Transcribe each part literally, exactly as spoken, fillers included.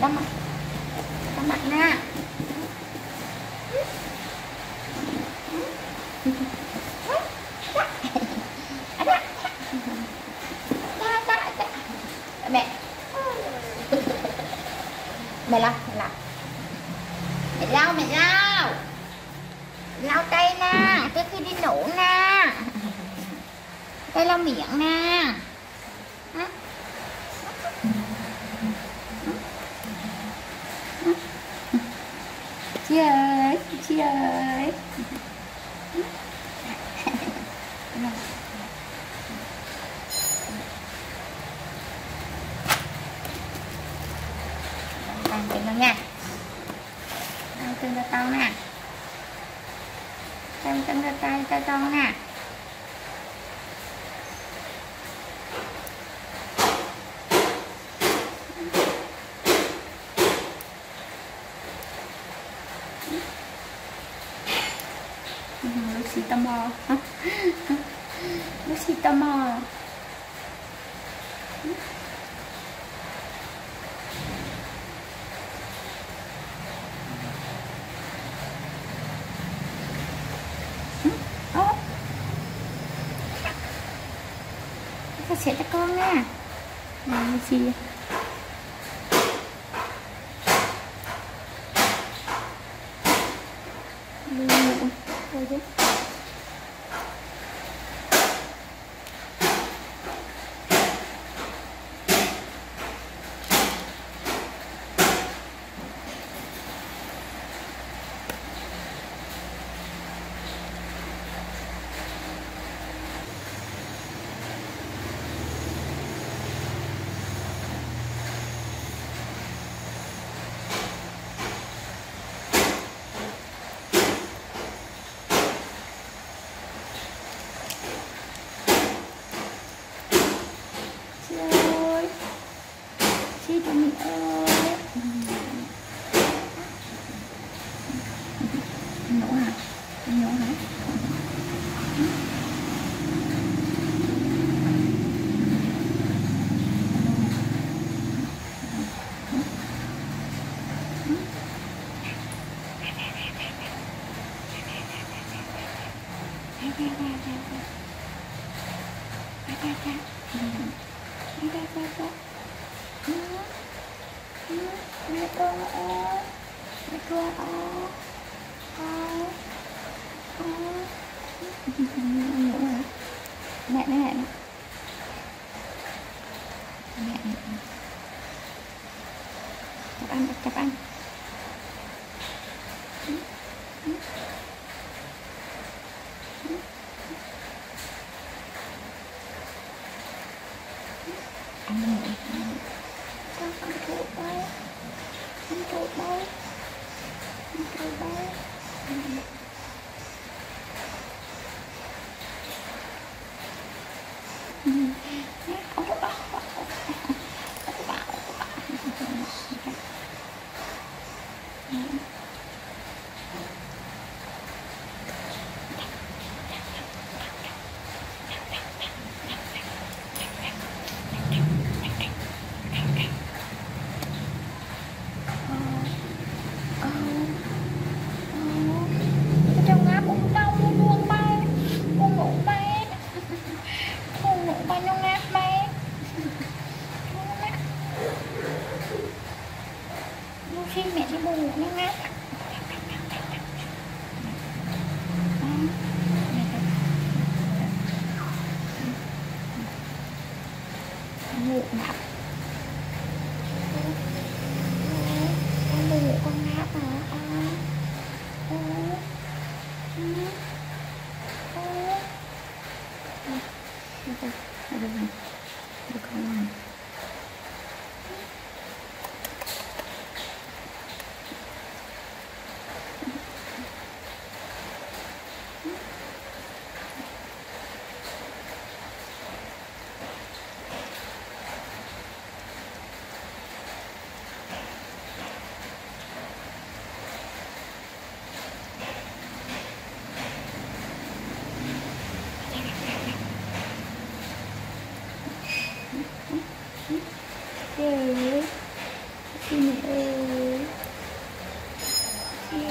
Tama. Tama na. Mẹ. Mẹ nào, mẹ nào. Mẹ lao, mẹ lao. Lao tay nè, trước khi đi ngủ nè. Tay lau miệng nè. Chị ơi, chị ơi. Ăn cưng tao nha. Ăn cưng cho tao nè. Ăn cưng cho tay cho tao nè. Lusi tò mò. Lusi tò mò. Nó sẽ cho con nha. Lusi Lusi Mẹ mẹ mẹ chập ăn chập ăn ăn mẹ cho con trộn bao con trộn bao con trộn bao Oh. Macam tu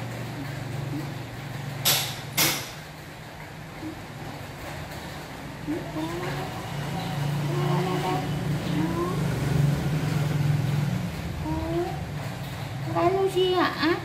Bé Lusi hả?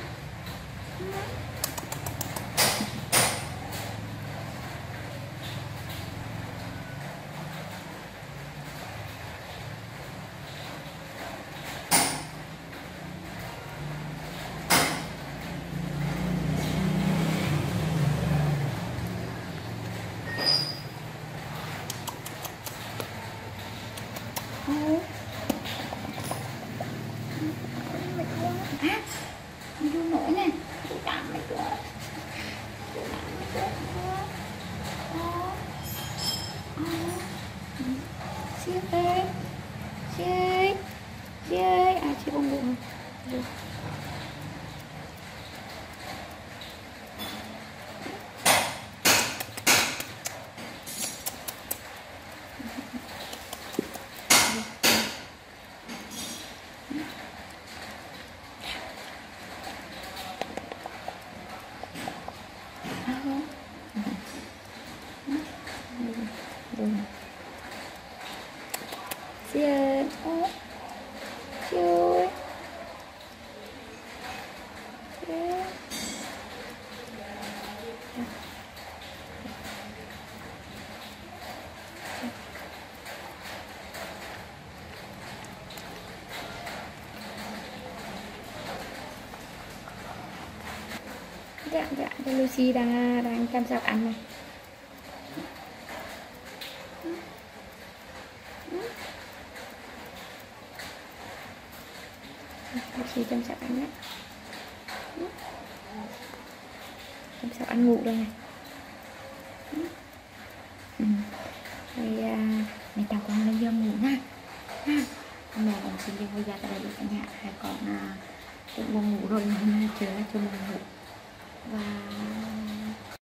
Dạ, dạ, Lucy đang, đang chăm sóc ăn này. Lucy chăm sóc ăn đấy. Chăm sóc ăn ngủ đây này. Ừ. Rồi, à, mày tao con lên vô ngủ nha. Hôm nay con xin đi vô gia tại đây cả nhà. Hai con à, cũng buồn ngủ rồi, hôm nay trời cho buồn ngủ.